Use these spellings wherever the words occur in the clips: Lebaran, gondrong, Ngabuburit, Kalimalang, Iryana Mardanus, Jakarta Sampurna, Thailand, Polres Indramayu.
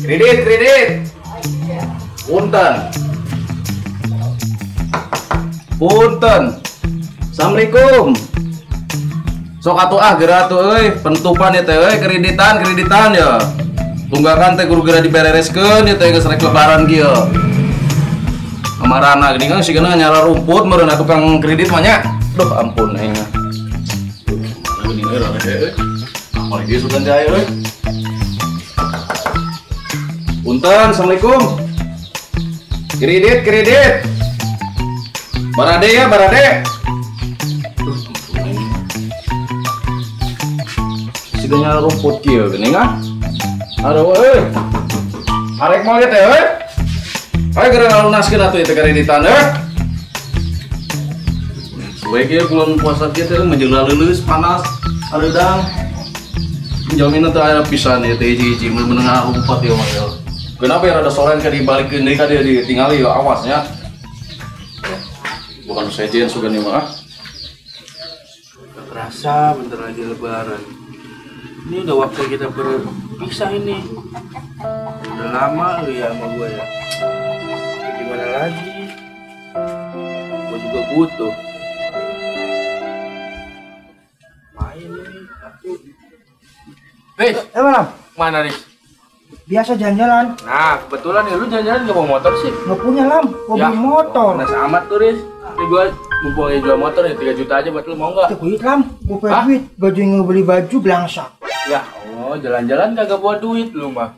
Kredit. Punten. Assalamualaikum. Sok atuh ah geura atuh euy, pentupan ieu teh euy, kreditan ya. Tunggakan teh guru geura diberereskeun ieu teh geus rek lebaran kieu. Amarana geuning geus sigana nyara rumput meureun tukang kredit mah nya. Duh ampun aing. Ini euy rame euy. Apal ieu sugan teh euy. Punten, assalamualaikum. Kredit. Barade. Dengan rumput kia gini kan? Aduh, arek mau lihat ya, ayo gara-gara lunaskan atau itu kreditan ya. Sebaiknya bulan puasa kita menjelang lulus panas, ada dang. Jaminan tuh ada pisan ya, hiji-hiji menengah rumput ya mas ya. Kenapa ya ada soren ke dibalik ini kan dia ditinggali ya awasnya. Bukan saya jen suka nih mah. Terasa bentar lagi lebaran. Ini udah waktu kita berpisah ini. Udah lama lu ya sama gue ya. Gimana lagi? Gue juga butuh. Main ini aku. Riz, mana Riz? Biasa jalan-jalan. Nah, kebetulan ya lu jalan-jalan gak bawa motor sih. Gak punya Lam, gue ya, beli motor. Nah sama tuh Riz. Tapi gue mumpung aja jual motor ya 3 juta aja buat lu mau gak? Duit Lam, gue punya duit. Baju yang beli baju belangsak. Ya Allah, jalan-jalan kagak bawa duit lu mah.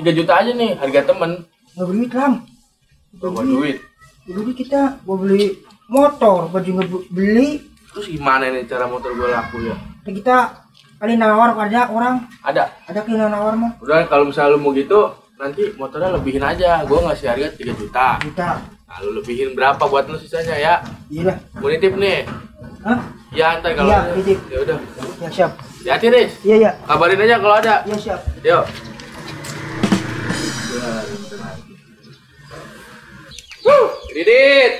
3 juta aja nih, harga temen. Gak beli duit Lam. Bawa duit. Dulu kita gua beli motor, baju gak beli. Terus gimana nih cara motor gua laku ya? Kita kali nawar ada orang. Ada kali nawar mah. Udah kalau misalnya lu mau gitu, nanti motornya lebihin aja. Gua ngasih harga 3 juta. Nah, lu lebihin berapa buat lu sisanya ya? Iya lah. Mau nitip nih? Hah? Ya ntar kalau iya, nitip. Ya udah. Ya siap. Hati-hati Riz. Iya. Kabarin aja kalau ada. Iya siap. Yuk.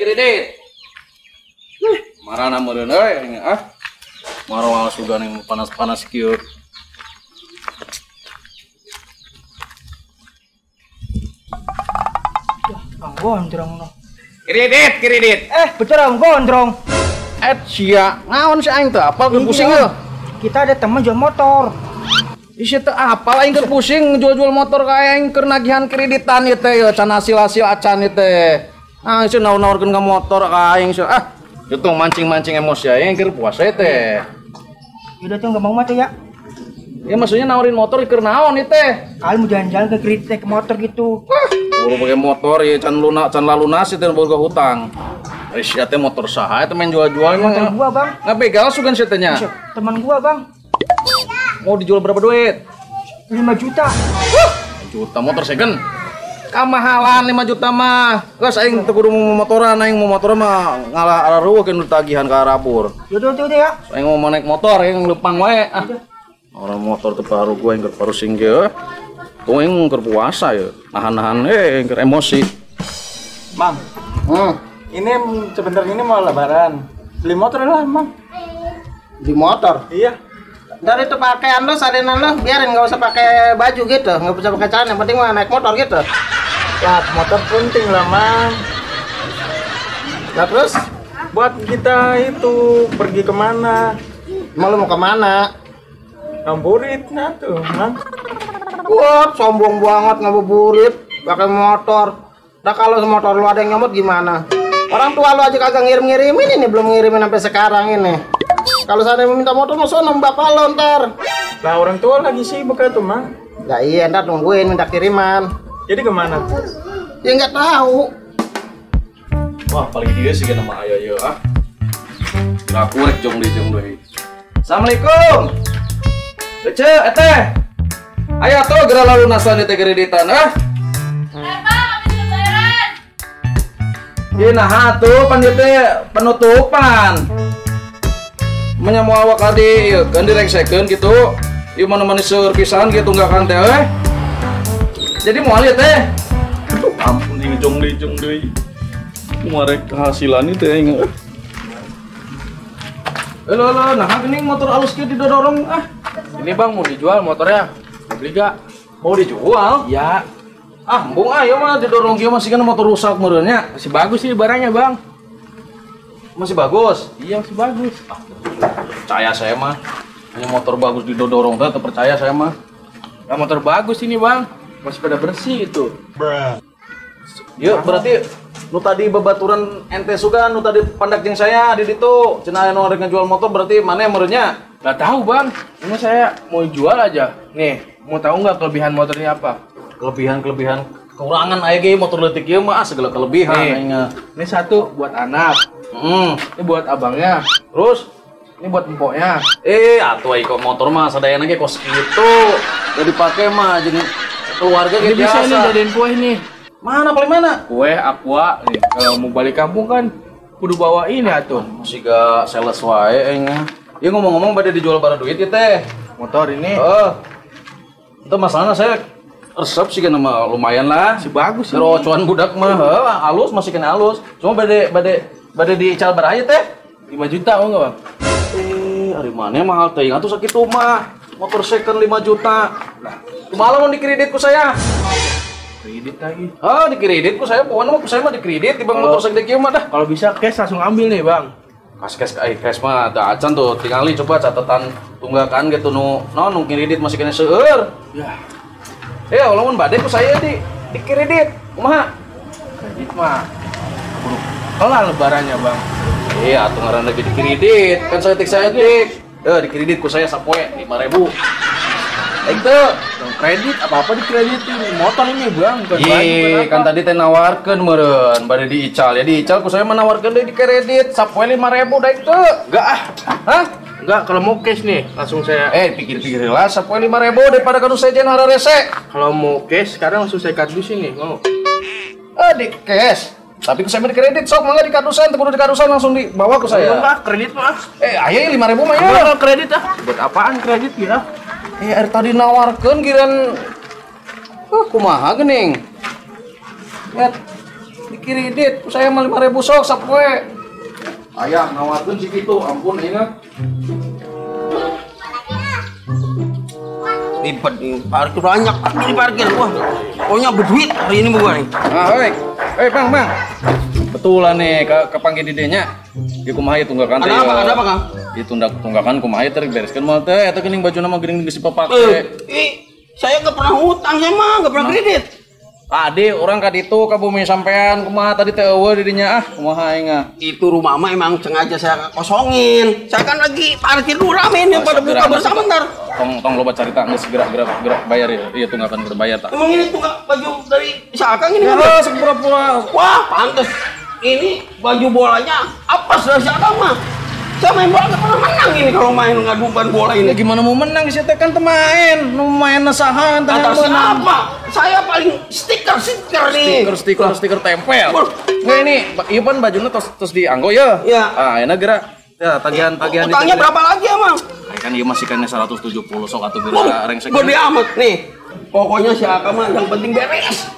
Kredit. Marah nama dengar ini ah. Marah sudah nih panas-panas kieu. Ang gondrong noh. Kredit. Betul ang gondrong. Sia ngaon si aing teh apal ke pusing lo. Kita ada teman jual motor. Isi teh apal aing keur pusing jual-jual motor ka aing keur nagihan kreditan ieu teh ya can hasil-hasil acan ieu teh. Ah ieu naon-naonkeun ka motor ka aing so ah itu mancing-mancing emosi aing keur puasa teh. Udah tuh enggak mau mah teh ya. Ya maksudnya nawarin motor keur naon ieu teh? Kali mau jalan-jalan ke kredit ke motor gitu. Baru pakai motor ya can lalunas ieu teh boga hutang. Siapa teh motor saha itu main jual-jual emang teman gua bang nggak begal sugan setenya teman gua bang mau dijual berapa duit 5 juta juta motor second kamahalan 5 juta mah gas aing tegur mau motoran mah ngalah arah ruweh keun tagihan ke arapur yaudah ya aing mau naik motor yang lempang wae ah orang motor terbaru gua yang baru singgih tuh yang berpuasa ya nahan yang emosi bang Ini sebentar ini mau lebaran. Beli motor lah, Bang. Beli motor? Iya. Dari itu pakaian lo, sadenan lo, biarin nggak usah pakai baju gitu, nggak usah pakai celana, yang penting mah naik motor gitu. Ya, motor penting lah, Bang. Nah, terus buat kita itu pergi kemana? Emang lo mau kemana? Ngabuburit nah tuh, Bang. Wah, sombong banget ngabuburit pakai motor. Nah, kalau motor lo ada yang nyomot gimana? Orang tua lu aja kagak ngirim-ngirimin ini, belum ngirimin sampai sekarang ini. Kalau saya minta motor, masa nambah pala ntar. Nah orang tua lagi sibuk itu, Mang. Nah iya, ntar nungguin minta kiriman. Jadi kemana? Ya nggak tahu. Wah, paling dia sih kena sama ayah ya, ah. Nggak kurek jong doi. Assalamualaikum. Ece, eteh. Ayo tuh, gerak lalu nasan di kreditan, ah. Iya nah tuh panjatnya penutupan menyamua awak tadi kan direksekan gitu iya mana-mana serpisan gitu nggak kan teh jadi mau lihat teh aduh ampun ini jong deh ngarek hasilannya teh enggak nah ini motor alusnya didorong ah ini bang mau dijual motornya beli gak Mau dijual? Ya. Ah, mbung ayo mah didorong kieu masih kan motor rusak meureunnya. Masih bagus sih barangnya, Bang. Masih bagus? Iya, masih bagus. Ah, percaya saya mah. Ini motor bagus didorong teh percaya saya mah. Ya motor bagus ini, Bang. Masih pada bersih itu. Bruh. Yuk, berarti nu tadi babaturan ente suka nu tadi pandak jeung saya di ditu. Cenah anu arek ngajual motor berarti mana meureunnya? Enggak tahu, Bang. Ini saya mau jual aja. Nih, mau tahu nggak kelebihan motornya apa? Kelebihan kekurangan aja kayak motor leutik ya mah segala kelebihan aja. Ini satu buat anak, ini buat abangnya, terus ini buat empoknya. Atuh iko motor mah sadayana ge kos kitu udah dipakai mah jadi keluarga kayak biasa. Bisa nih jadiin kue ini. Mana paling mana? Kue aqua nih. Kalau mau balik kampung kan kudu bawa ini atuh. Masih ga sales wae enya. Ya ngomong-ngomong pada dijual bara duit ya teh. Motor ini. Itu masalahnya saya resep sih kena lumayan lah. Si bagus sih. Rocoan budak mah halus masih kena halus. Cuma bade dical barah aja teh. 5 juta oh enggak, Bang. Ari mana mahal teh atuh sakitu mah. Motor second 5 juta. Lah, kumaha mun dikredit ku saya? Kredit lagi. Dikredit ku saya pokoknya saya mah dikredit dibang motor segede kieu mah dah. Kalau bisa cash langsung ambil nih, Bang. Cash mah ada acan tuh tingali coba catatan tunggakan gitu nu kredit masih kena seueur. Yah. Walaupun badai ku saya di kredit, kumaha? Kredit mah buruk. Kelar lebarannya, Bang. Iya, atuh ngaran lagi di kredit. Kan saya tik. Di kredit ku saya sapoe 5.000. Itu kredit apa-apa di kredit ini motor ini, Bang. Iya, kan tadi teh nawarkeun meureun, bade diical. Ya diical ku saya menawarkeun deui di kredit sapoe 5.000 da itu. Enggak ah. Hah? Enggak, kalau mau cash nih, langsung saya... pikir-pikir lah, sapoe 5.000 daripada kadu saya jangan hara rese. Kalau mau cash, sekarang langsung saya kardusin nih, mau? Di cash? Tapi saya mau di kredit, sok, malah di kardusan, kudu di kardusan langsung dibawa ke saya. Enggak, kredit mah. Ayo 5.000 mah ya. Kalau kredit ah. Buat apaan kredit ya? Tadi nawarkan kiraan... kumaha gening. Lihat, di kredit, saya mau 5.000 sok, sapoe. Ayah, nawarkan sih gitu, ampun, ingat. Ribet nih, parkir banyak, parkir parkir. Wah, pokoknya berduit hari ini gua nih. Bang. Betulan nih, kepanggil didenya. Di kumaha itu enggak kan? Ada apa, Kang? Ditunda tunggakan kumaha teh bereskeun mah teh eta geuning bajuna mah geuning geus dipapake. Saya enggak pernah hutang saya mah, enggak pernah kredit. Tadi orang ka ditu ka bumi sampean kumaha tadi teh eueuh di dinya kumaha aing ah. Itu rumah mah emang sengaja saya kosongin. Saya kan lagi parkir dulu rame nih pada buka bersama bentar. Tong loba carita geus gerak bayar ya. Iya tunggakan berbayar tak. Emang ini tunggak baju dari Syakang ini kan. Wah, sepura-pura. Wah, pantes. Ini baju bolanya apa dari Syakang mah? Saya main bola enggak pernah menang ini kalau main ngaduban bola ini. Gimana mau menang sih teh kan temain, mau main nasahan teh. Atas apa? Saya paling stiker nih. Stiker tempel. Nggak ini, ieu pan bajunya terus dianggo ya. Iya. Ah, enak gerak. Ya, tagihan itu. Utangnya berapa lagi, Mang? Kan ieu masih kan 170 sok atuh geura rengsek. Gede amat nih. Pokoknya si Akang mah yang penting beres.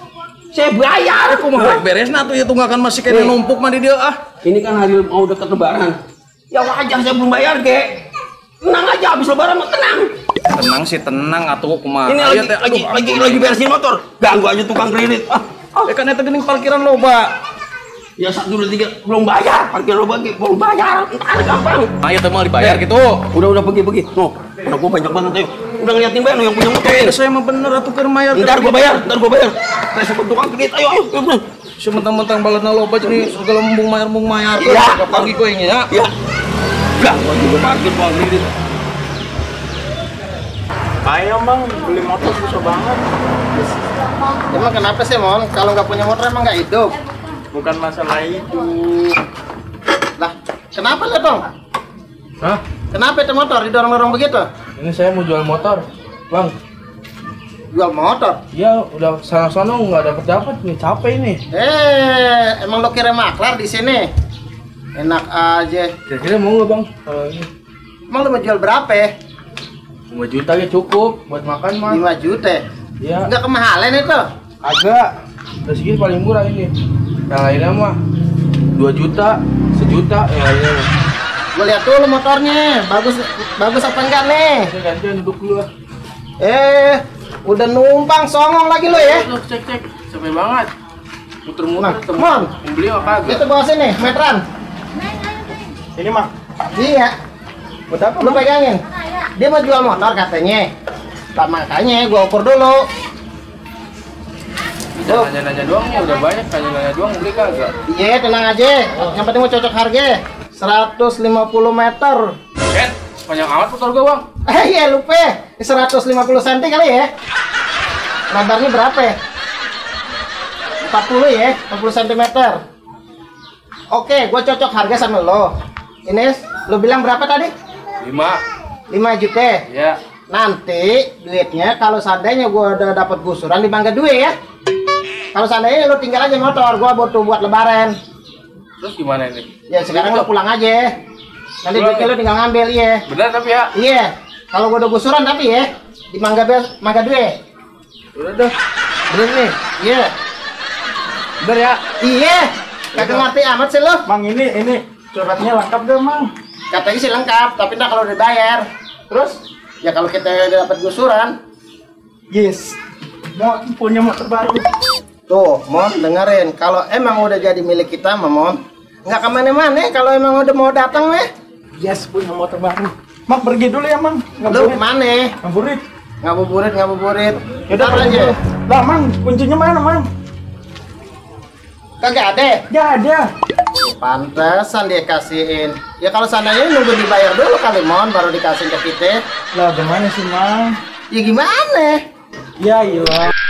Saya bayar. Kumaha beresna atuh ieu tunggakan masih kena numpuk mah di dieu ah. Ini kan hari mau deket lebaran. Ya wajar saya belum bayar, Kek. Tenang aja, habis lebaran mah tenang. Tenang atuh kumaha. Ini lagi beresin motor. Ganggu aja tukang kredit. Kan eta geuning parkiran loba. Ya 1, 2, 3 belum bayar, parkir loba Kek, belum bayar. Entar gampang. Ayo teh mah dibayar gitu. Udah pergi. Noh, udah gua banyak banget teh. Udah ngeliatin bae yang punya motor. Saya mah bener atuh keur bayar. Entar gua bayar. Saya tukang kredit, ayo. Sementang-mentang baladna loba jadi segala mumbung mayar. Iya, pagi gue ini ya. Udah, gua juga parkir buang kredit. Ayo Bang, beli motor susah banget. Emang kenapa sih, Mon? Kalau nggak punya motor emang nggak hidup? Bukan masalah itu. Lah, kenapa lah, Bang? Hah? Kenapa itu motor didorong-dorong begitu? Ini saya mau jual motor, Bang. Jual motor? Iya, udah sana-sana nggak dapat nih, capek ini. Emang lo kira maklar di sini? Enak aja. Kira-kira mau nggak, Bang? Kalau ini. Emang lu mau jual berapa ya? 5 juta ya cukup buat makan mah. 5 juta? Iya. Nggak kemahalan itu? Agak. Udah segini paling murah ini. Yang lainnya mah 2 juta, 1 juta yang lainnya. Gua lihat dulu motornya. Bagus apa enggak nih? Gantian duduk dulu lah. Udah numpang songong lagi lo ya. Loh, cek capek banget. Muter-muter teman. Beli apa kagak? Kita bawa sini, meteran. Ini Mak. Iya. Buat apa lu pegangin? Dia mau jual motor katanya. Tak makanya gua ukur dulu. Nanya-nanya doang ya, udah banyak nanya-nanya doang, beli kagak? Iya, tenang aja. Yang penting mau cocok harga. 150 meter. Set, panjang amat motor gua, Bang. Iya, lupa. 150 cm kali ya. Radarnya berapa ya? 40 ya, 40 cm. Oke, gua cocok harga sama lo. Ini lo bilang berapa tadi? 5 juta. Iya. Nanti duitnya kalau seandainya gua udah dapat gusuran di Bangga Due ya. Kalau seandainya lo tinggal aja motor, gua buat lebaran. Terus gimana ini? Ya sekarang lo pulang aja. Nanti duitnya lo tinggal ngambil ya. Benar tapi ya? Iya. Kalau gua udah gusuran tapi ya di Bangga Due. Udah dah. Bener nih. Iya. Bener ya? Iya. Kagak ngerti amat sih lo. Mang ini suratnya lengkap dong, Mang. Katanya sih lengkap, tapi entar kalau dibayar. Terus ya kalau kita dapat gusuran. Yes. Mau punya motor baru. Tuh, Mon, dengerin. Kalau emang udah jadi milik kita, Mon, nggak kemana-mana. Kalau emang udah mau datang, meh. Yes, punya motor baru. Mak pergi dulu ya, Mang. Ngabuburit. Lu mana? Ngabuburit. Yaudah, aja. Lah, Mang, kuncinya mana, Mang? Kagak ada. Gak ada. Pantesan dia kasihin. Ya kalau sananya nunggu dibayar dulu kali, Mon, baru dikasihin ke kita. Lah, gimana sih, Mang? Ya gimana? Ya, iya.